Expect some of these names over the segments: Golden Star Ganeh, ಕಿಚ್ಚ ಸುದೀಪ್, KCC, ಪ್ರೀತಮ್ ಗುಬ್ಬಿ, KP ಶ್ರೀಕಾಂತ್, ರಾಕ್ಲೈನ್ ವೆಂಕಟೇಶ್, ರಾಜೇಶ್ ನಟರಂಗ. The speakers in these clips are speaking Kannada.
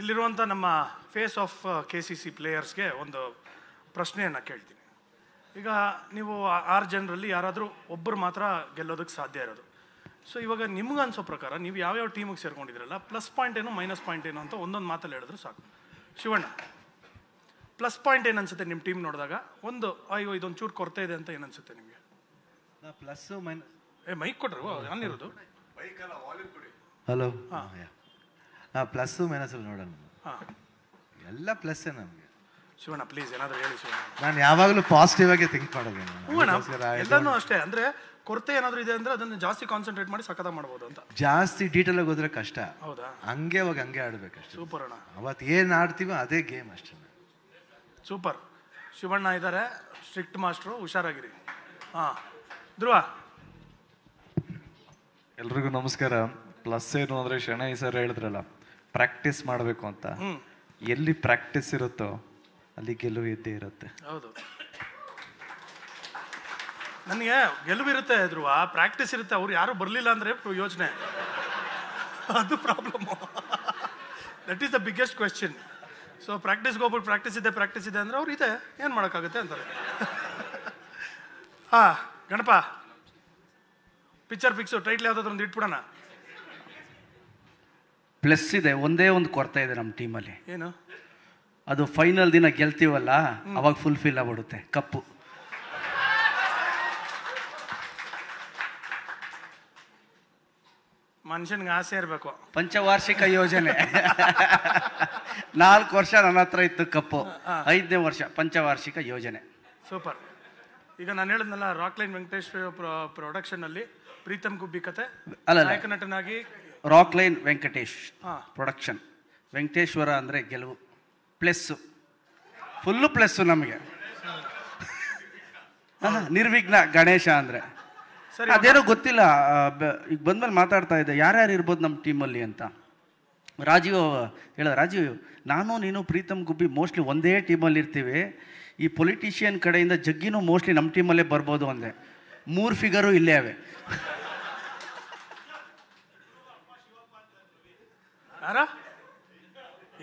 ಇಲ್ಲಿರುವಂಥ ನಮ್ಮ ಫೇಸ್ ಆಫ್ KCC ಪ್ಲೇಯರ್ಸ್ಗೆ ಒಂದು ಪ್ರಶ್ನೆಯನ್ನು ಕೇಳ್ತೀನಿ. ಈಗ ನೀವು 6 ಜನರಲ್ಲಿ ಯಾರಾದರೂ ಒಬ್ಬರು ಮಾತ್ರ ಗೆಲ್ಲೋದಕ್ಕೆ ಸಾಧ್ಯ ಇರೋದು. ಸೊ ಇವಾಗ ನಿಮ್ಗೆ ಅನಿಸೋ ಪ್ರಕಾರ ನೀವು ಯಾವ್ಯಾವ ಟೀಮಿಗೆ ಸೇರ್ಕೊಂಡಿದ್ದೀರಲ್ಲ, ಪ್ಲಸ್ ಪಾಯಿಂಟ್ ಏನು ಮೈನಸ್ ಪಾಯಿಂಟ್ ಏನು ಅಂತ ಒಂದೊಂದು ಮಾತಲ್ಲಿ ಹೇಳಿದ್ರು ಸಾಕು. ಶಿವಣ್ಣ, ಪ್ಲಸ್ ಪಾಯಿಂಟ್ ಏನು ಅನಿಸುತ್ತೆ ನಿಮ್ಮ ಟೀಮ್ ನೋಡಿದಾಗ? ಒಂದು ಅಯ್ಯೋ ಇದೊಂದು ಚೂರು ಕೊರತೆ ಇದೆ ಅಂತ ಏನು ಅನಿಸುತ್ತೆ ನಿಮಗೆ? ಪ್ಲಸ್ ಮೈನಸ್ ಮೈಕ್ ಕೊಟ್ಟರು ಅಲ್ಲಿರೋದು. ಹಲೋ, ಹಾಂ, ಹಾಂ, ಪ್ಲಸ್ಸು ಮೈನಸಲ್ಲಿ ನೋಡೋಣ, ಎಲ್ಲ ಪ್ಲಸ್ಸೇ ನಮಗೆ. ಶಿವಣ್ಣ ಪ್ಲೀಸ್ ಏನಾದರೂ ಹೇಳಿ. ಶಿವಣ್ಣ, ನಾನು ಯಾವಾಗಲೂ ಪಾಸಿಟಿವ್ ಆಗಿ ಥಿಂಕ್ ಮಾಡೋದು. ಎಲ್ಲನೂ ಅಷ್ಟೇ, ಅಂದರೆ ಕೊರತೆ ಏನಾದರೂ ಇದೆ ಅಂದರೆ ಅದನ್ನು ಜಾಸ್ತಿ ಕಾನ್ಸಂಟ್ರೇಟ್ ಮಾಡಿ ಸಕದ ಮಾಡ್ಬೋದು ಅಂತ. ಜಾಸ್ತಿ ಡೀಟೇಲ್ ಆಗಿ ಹೋದ್ರೆ ಕಷ್ಟ. ಹೌದಾ? ಹಂಗೆ ಅವಾಗ ಹಂಗೆ ಆಡಬೇಕಷ್ಟೇ. ಸೂಪರ್ ಅಣ್ಣ, ಅವತ್ತು ಏನು ಆಡ್ತೀವೋ ಅದೇ ಗೇಮ್ ಅಷ್ಟೇ. ಸೂಪರ್. ಶಿವಣ್ಣ ಇದ್ದಾರೆ, ಸ್ಟ್ರಿಕ್ಟ್ ಮಾಸ್ಟ್ರು, ಹುಷಾರಾಗಿರಿ. ಹಾಂ, ಧ್ರುವ. ಎಲ್ರಿಗೂ ನಮಸ್ಕಾರ. ಪ್ಲಸ್ ಏನು ಅಂದರೆ ಶಣೈ ಸರ್ ಹೇಳಿದ್ರಲ್ಲ, ಪ್ರಾಕ್ಟೀಸ್ ಮಾಡಬೇಕು ಅಂತ. ಎಲ್ಲಿ ಪ್ರಾಕ್ಟೀಸ್ ಇರುತ್ತೋ ಅಲ್ಲಿ ಗೆಲುವು ಇದ್ದೇ ಇರುತ್ತೆ. ಹೌದು, ನನಗೆ ಗೆಲುವು ಇರುತ್ತೆ ಧ್ರುವ, ಪ್ರಾಕ್ಟೀಸ್ ಇರುತ್ತೆ. ಅವ್ರು ಯಾರು ಬರಲಿಲ್ಲ ಅಂದರೆ ಯೋಚನೆ, ಅದು problem. That is the biggest question. So ಪ್ರಾಕ್ಟೀಸ್ಗೆ ಹೋಗ್ಬಿಟ್ಟು ಪ್ರಾಕ್ಟೀಸ್ ಇದೆ ಅಂದರೆ ಅವ್ರು ಇದೆ, ಏನು ಮಾಡೋಕ್ಕಾಗುತ್ತೆ ಅಂತಾರೆ. ಹಾಂ ಗಣಪ, ಪಿಕ್ಚರ್ ಫಿಕ್ಸು ಟೈಟ್ಲ್ ಯಾವುದಾದ್ರು ಒಂದು ಇಟ್ಬಿಡೋಣ. ಪ್ಲಸ್ ಇದೆ, ಒಂದೇ ಒಂದು ಕೊರತೆ ಇದೆ ನಮ್ಮ ಟೀಮಲ್ಲಿ. ಏನು ಅದು? ಫೈನಲ್ ದಿನ ಗೆಲ್ತೀವಲ್ಲ, ಅವಾಗ ಫುಲ್ಫಿಲ್ ಆಗ್ಬಿಡುತ್ತೆ ಕಪ್ಪು. ಮನುಷ್ಯನ್ಗೆ ಆಸೆ ಇರಬೇಕು. ಪಂಚವಾರ್ಷಿಕ ಯೋಜನೆ 4 ವರ್ಷ ನನ್ನ ಹತ್ರ ಇತ್ತು ಕಪ್ಪು, 5ನೇ ವರ್ಷ ಪಂಚವಾರ್ಷಿಕ ಯೋಜನೆ. ಸೂಪರ್. ಈಗ ನಾನು ಹೇಳಿದ್ನಲ್ಲ, ರಾಕ್ಲೈನ್ ವೆಂಕಟೇಶ್ವರ ಪ್ರೊಡಕ್ಷನ್ನಲ್ಲಿ ಪ್ರೀತಮ್ ಗುಬ್ಬಿ ಕತೆ, ನಾಯಕ ನಟನಾಗಿ ರಾಕ್ಲೈನ್ ವೆಂಕಟೇಶ್ ಪ್ರೊಡಕ್ಷನ್. ವೆಂಕಟೇಶ್ವರ ಅಂದರೆ ಗೆಲುವು, ಪ್ಲಸ್ಸು, ಫುಲ್ಲು ಪ್ಲಸ್ಸು ನಮಗೆ. ನಿರ್ವಿಘ್ನ ಗಣೇಶ ಅಂದರೆ ಅದೇನೋ ಗೊತ್ತಿಲ್ಲ, ಈಗ ಬಂದ್ಮೇಲೆ ಮಾತಾಡ್ತಾ ಇದ್ದೆ ಯಾರ್ಯಾರು ಇರ್ಬೋದು ನಮ್ಮ ಟೀಮಲ್ಲಿ ಅಂತ. ರಾಜೀವ್, ನಾನು ನೀನು ಪ್ರೀತಮ್ ಗುಬ್ಬಿ ಮೋಸ್ಟ್ಲಿ ಒಂದೇ ಟೀಮಲ್ಲಿ ಇರ್ತೀವಿ. ಈ ಪೊಲಿಟಿಷಿಯನ್ ಕಡೆಯಿಂದ ಜಗ್ಗಿನೂ ಮೋಸ್ಟ್ಲಿ ನಮ್ಮ ಟೀಮಲ್ಲೇ ಬರ್ಬೋದು ಅಂದೆ. 3 ಫಿಗರು ಇಲ್ಲೇ ಅವೆ.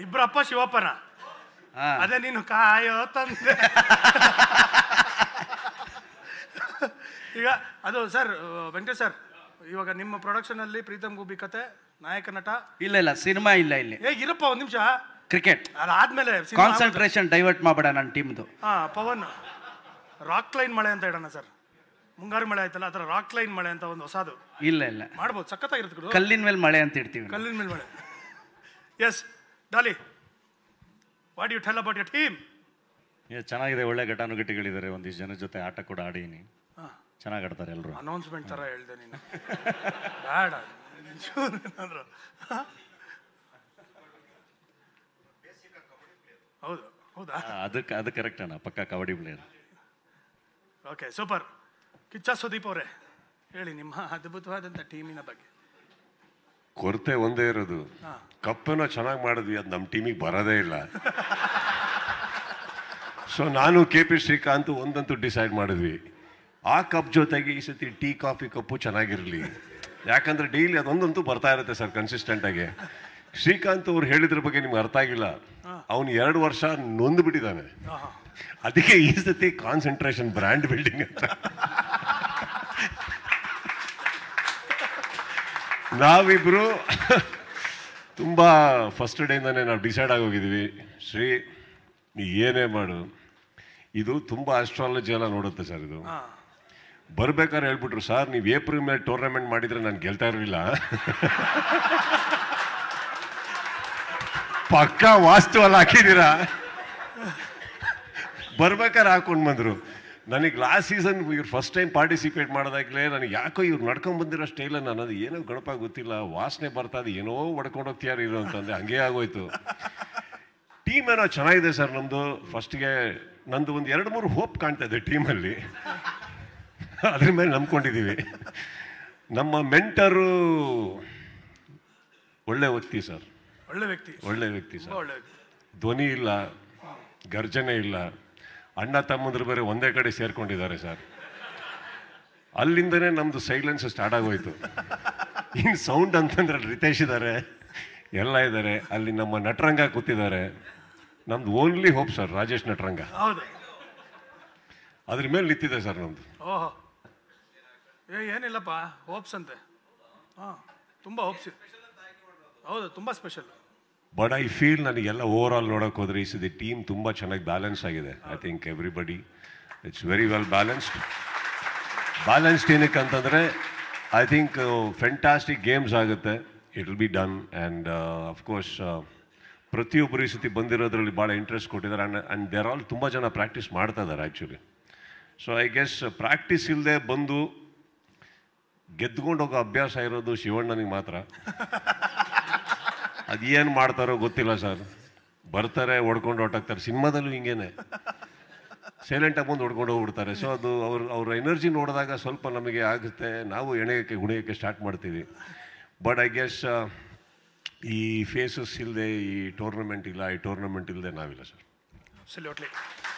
ಇಬ್ರಪ್ಪ ಶಿವಪ್ಪನ ಅದೇ ನೀನು ಕಾಯೋ ತಂದೆ. ಈಗ ಅದು ಸರ್ ವೆಂಕಟೇಶ್ ಸರ್, ಇವಾಗ ನಿಮ್ಮ ಪ್ರೊಡಕ್ಷನ್ ಅಲ್ಲಿ ಪ್ರೀತಮ್ ಗುಬ್ಬಿ ಕತೆ, ನಾಯಕ ನಟ. ಇಲ್ಲ ಸಿನಿಮಾ ಇಲ್ಲ ಇಲ್ಲಿ. ಇರಪ್ಪ ಒಂದ್ ನಿಮಿಷ, ಕ್ರಿಕೆಟ್ ಅದಾದ್ಮೇಲೆ ಕಾನ್ಸಂಟ್ರೇಷನ್ ಡೈವರ್ಟ್ ಮಾಡಬೇಡ. ನನ್ನ ಟೀಮ್ದು ಪವನ್ ರಾಕ್ಲೈನ್ ಮಳೆ ಅಂತ ಇಡೋಣ ಸರ್. ಮುಂಗಾರು ಮಳೆ ಆಯ್ತಲ್ಲ, ಆ ಥರ ರಾಕ್ಲೈನ್ ಮಳೆ ಅಂತ ಒಂದು ಹೊಸದು. ಇಲ್ಲ ಮಾಡ್ಬೋದು, ಸಖತ್ತಾಗಿರುತ್ತೆ. ಕಲ್ಲಿನ ಮೇಲೆ ಮಳೆ ಅಂತ ಇಡ್ತೀವಿ. ಕಲ್ಲಿನ ಮೇಲೆ ಮಳೆ. Yes Daali, what you tell about your team? ಚೆನ್ನಾಗಿದೆ, ಒಳ್ಳೆ ಘಟಾನುಘಟಿಗಳಿದ್ದಾರೆ. ಒಂದಿಷ್ಟು ಜನ ಜೊತೆ ಆಟ ಕೂಡ ಆಡೀನಿ, ಚೆನ್ನಾಗಿ ಆಡ್ತಾರೆ ಎಲ್ಲರೂ. ಅನೌನ್ಸ್ಮೆಂಟ್ ಥರ ಹೇಳಿದೆ ನೀನು, ಬೇಡ. ಹೌದು, ಹೌದಾ? ಅದು ಕರೆಕ್ಟ್ ಅಣ್ಣ, ಪಕ್ಕಾ kabaddi player. Okay super. ಕಿಚ್ಚ ಸುದೀಪ್ ಅವರೇ, ಹೇಳಿ ನಿಮ್ಮ ಅದ್ಭುತವಾದಂಥ ಟೀಮಿನ ಬಗ್ಗೆ. ಕೊರತೆ ಒಂದೇ ಇರೋದು, ಕಪ್ಪೇನೋ ಚೆನ್ನಾಗಿ ಮಾಡಿದ್ವಿ, ಅದು ನಮ್ಮ ಟೀಮಿಗೆ ಬರೋದೇ ಇಲ್ಲ. ಸೊ ನಾನು KP ಶ್ರೀಕಾಂತ್ ಒಂದಂತೂ ಡಿಸೈಡ್ ಮಾಡಿದ್ವಿ, ಆ ಕಪ್ ಜೊತೆಗೆ ಈ ಸತಿ ಟೀ ಕಾಫಿ ಕಪ್ಪು ಚೆನ್ನಾಗಿರಲಿ. ಯಾಕಂದರೆ ಡೈಲಿ ಅದೊಂದಂತೂ ಬರ್ತಾ ಇರುತ್ತೆ ಸರ್, ಕನ್ಸಿಸ್ಟೆಂಟಾಗಿ. ಶ್ರೀಕಾಂತ್ ಅವ್ರು ಹೇಳಿದ್ರ ಬಗ್ಗೆ ನಿಮ್ಗೆ ಅರ್ಥ ಆಗಿಲ್ಲ, ಅವನು 2 ವರ್ಷ ನೊಂದು ಬಿಟ್ಟಿದ್ದಾನೆ. ಅದಕ್ಕೆ ಈ ಸತಿ ಕಾನ್ಸಂಟ್ರೇಷನ್ ಬ್ರ್ಯಾಂಡ್ ಬಿಲ್ಡಿಂಗ್ ಅಂತ ನಾವಿಬ್ರು ತುಂಬ ಫಸ್ಟ್ ಡೇಯಿಂದಾನೆ ನಾವು ಡಿಸೈಡ್ ಆಗೋಗಿದ್ದೀವಿ. ಶ್ರೀ, ನೀ ಏನೇ ಮಾಡು, ಇದು ತುಂಬ ಆಸ್ಟ್ರಾಲಜಿ ಎಲ್ಲ ನೋಡುತ್ತೆ ಸರ್. ಇದು ಬರ್ಬೇಕಾದ್ರೆ ಹೇಳ್ಬಿಟ್ರು, ಸರ್ ನೀವು ಏಪ್ರಿಲ್ ಮೇಲೆ ಟೂರ್ನಮೆಂಟ್ ಮಾಡಿದರೆ ನಾನು ಗೆಲ್ತಾ ಇರಲಿಲ್ಲ. ಪಕ್ಕಾ ವಾಸ್ತುವಲ್ಲ ಹಾಕಿದ್ದೀರಾ. ಬರ್ಬೇಕಾದ್ರೆ ಹಾಕೊಂಡು ಬಂದರು. ನನಗೆ ಲಾಸ್ಟ್ ಸೀಸನ್ ಇವ್ರು ಫಸ್ಟ್ ಟೈಮ್ ಪಾರ್ಟಿಸಿಪೇಟ್ ಮಾಡೋದಾಗಲೇ ನನಗೆ ಯಾಕೋ ಇವ್ರು ನಡ್ಕೊಂಡ್ಬಂದಿರೋ ಸ್ಟೈಲನ್ನು ಅನ್ನೋದು ಏನೋ ಗಣಪ ಗೊತ್ತಿಲ್ಲ, ವಾಸನೆ ಬರ್ತಾ ಇದೆ, ಏನೋ ಹೊಡ್ಕೊಂಡೋಗ್ತಿಯಾರು ಇರೋ ಅಂತಂದರೆ ಹಂಗೇ ಆಗೋಯ್ತು. ಟೀಮ್ ಏನೋ ಚೆನ್ನಾಗಿದೆ ಸರ್ ನಮ್ಮದು. ಫಸ್ಟ್ಗೆ ನಂದು ಒಂದು 2-3 ಹೋಪ್ ಕಾಣ್ತಾ ಇದೆ ಟೀಮಲ್ಲಿ, ಅದ್ರ ಮೇಲೆ ನಂಬ್ಕೊಂಡಿದ್ದೀವಿ. ನಮ್ಮ ಮೆಂಟರು ಒಳ್ಳೆ ವ್ಯಕ್ತಿ ಸರ್. ಧ್ವನಿ ಇಲ್ಲ, ಗರ್ಜನೆ ಇಲ್ಲ, ಅಣ್ಣ ತಮ್ಮಂದ್ರ ಬೇರೆ ಒಂದೇ ಕಡೆ ಸೇರ್ಕೊಂಡಿದ್ದಾರೆ ಸರ್. ಅಲ್ಲಿಂದನೇ ನಮ್ಮದು ಸೈಲೆನ್ಸ್ ಸ್ಟಾರ್ಟ್ ಆಗೋಯ್ತು. ಇನ್ನು ಸೌಂಡ್ ಅಂತಂದ್ರೆ ರಿತೇಶ್ ಇದ್ದಾರೆ, ಎಲ್ಲ ಇದ್ದಾರೆ ಅಲ್ಲಿ. ನಮ್ಮ ನಟರಂಗ ಕೂತಿದ್ದಾರೆ. ನಮ್ದು only hope sir ರಾಜೇಶ್ ನಟರಂಗ. ಹೌದು, ಅದ್ರ ಮೇಲೆ ನಿಂತಿದೆ ಸರ್ ನಮ್ದು. ಓಹೋ, ಏನಿಲ್ಲಪ್ಪ ಹೋಪ್ಸ್ ಅಂತೆ. ಹಾಂ, ತುಂಬ ಹೋಪ್ಸ್ ಇದೆ. ಹೌದು, ತುಂಬ ಸ್ಪೆಷಲ್. ಬಟ್ ಐ ಫೀಲ್ ನನಗೆಲ್ಲ ಓವರ್ ಆಲ್ ನೋಡೋಕೆ ಹೋದರೆ ಈ ಸತಿ ಟೀಮ್ ತುಂಬ ಚೆನ್ನಾಗಿ ಬ್ಯಾಲೆನ್ಸ್ ಆಗಿದೆ. I think everybody it's very well balanced. Balanced ಏನಕ್ಕೆ ಅಂತಂದರೆ ಐ ಥಿಂಕ್ ಫ್ಯಾಂಟಾಸ್ಟಿಕ್ ಗೇಮ್ಸ್ ಆಗುತ್ತೆ. It will be done. And of course ಪ್ರತಿಯೊಬ್ಬರು ಈ ಸತಿ ಬಂದಿರೋದ್ರಲ್ಲಿ ಭಾಳ ಇಂಟ್ರೆಸ್ಟ್ ಕೊಟ್ಟಿದ್ದಾರೆ. ಆ್ಯಂಡ್ ಆ್ಯಂಡ್ ದೇರ್ ಆಲ್ ತುಂಬ ಜನ ಪ್ರಾಕ್ಟೀಸ್ ಮಾಡ್ತಾ ಇದ್ದಾರೆ actually. So I guess practice ಇಲ್ಲದೆ ಬಂದು ಗೆದ್ಕೊಂಡು ಹೋಗೋ ಅಭ್ಯಾಸ ಇರೋದು ಶಿವಣ್ಣನಿಗೆ ಮಾತ್ರ. ಅದೇನು ಮಾಡ್ತಾರೋ ಗೊತ್ತಿಲ್ಲ ಸರ್. ಬರ್ತಾರೆ, ಹೊಡ್ಕೊಂಡು ಹೊಟ್ಟಾಗ್ತಾರೆ. ಸಿನಿಮಾದಲ್ಲೂ ಹಿಂಗೇನೆ ಸೈಲೆಂಟಾಗಿ ಮುಂದೆ ಹೊಡ್ಕೊಂಡು ಹೋಗ್ಬಿಡ್ತಾರೆ. ಸೊ ಅದು ಅವ್ರ ಎನರ್ಜಿ ನೋಡಿದಾಗ ಸ್ವಲ್ಪ ನಮಗೆ ಆಗುತ್ತೆ. ನಾವು ಎಣೆಯೋಕ್ಕೆ ಗುಣಿಯೋಕ್ಕೆ ಸ್ಟಾರ್ಟ್ ಮಾಡ್ತೀವಿ. ಬಟ್ ಐ ಗೆಸ್ ಈ ಫೇಸಸ್ ಇಲ್ಲದೆ ಈ ಟೂರ್ನಮೆಂಟ್ ಇಲ್ಲ, ಈ ಟೂರ್ನಮೆಂಟ್ ಇಲ್ಲದೆ ನಾವಿಲ್ಲ ಸರ್. ಅಬ್ಸಲ್ಯೂಟ್ಲಿ.